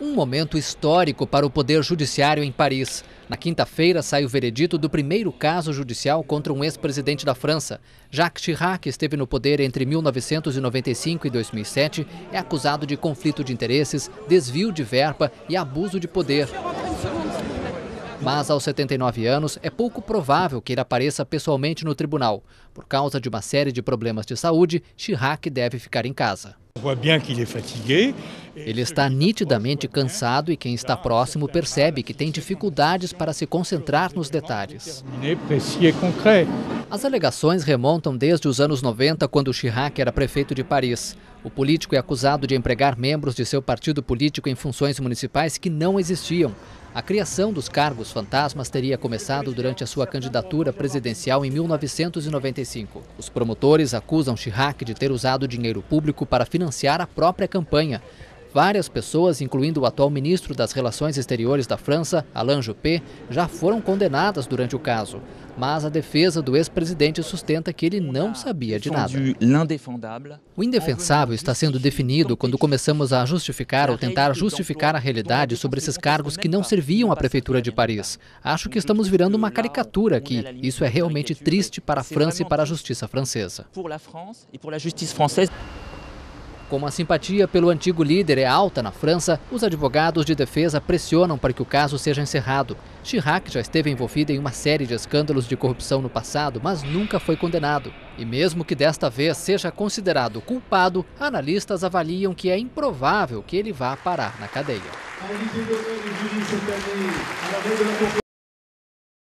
um momento histórico para o Poder Judiciário em Paris. Na quinta-feira, sai o veredito do primeiro caso judicial contra um ex-presidente da França. Jacques Chirac esteve no poder entre 1995 e 2007, é acusado de conflito de interesses, desvio de verba e abuso de poder. Mas aos 79 anos, é pouco provável que ele apareça pessoalmente no tribunal. Por causa de uma série de problemas de saúde, Chirac deve ficar em casa. Ele está nitidamente cansado e quem está próximo percebe que tem dificuldades para se concentrar nos detalhes. As alegações remontam desde os anos 90, quando Chirac era prefeito de Paris. O político é acusado de empregar membros de seu partido político em funções municipais que não existiam. A criação dos cargos fantasmas teria começado durante a sua candidatura presidencial em 1995. Os promotores acusam Chirac de ter usado dinheiro público para financiar a própria campanha. Várias pessoas, incluindo o atual ministro das Relações Exteriores da França, Alain Juppé, já foram condenadas durante o caso. Mas a defesa do ex-presidente sustenta que ele não sabia de nada. O indefensável está sendo definido quando começamos a justificar ou tentar justificar a realidade sobre esses cargos que não serviam à Prefeitura de Paris. Acho que estamos virando uma caricatura aqui. Isso é realmente triste para a França e para a justiça francesa. Como a simpatia pelo antigo líder é alta na França, os advogados de defesa pressionam para que o caso seja encerrado. Chirac já esteve envolvido em uma série de escândalos de corrupção no passado, mas nunca foi condenado. E mesmo que desta vez seja considerado culpado, analistas avaliam que é improvável que ele vá parar na cadeia.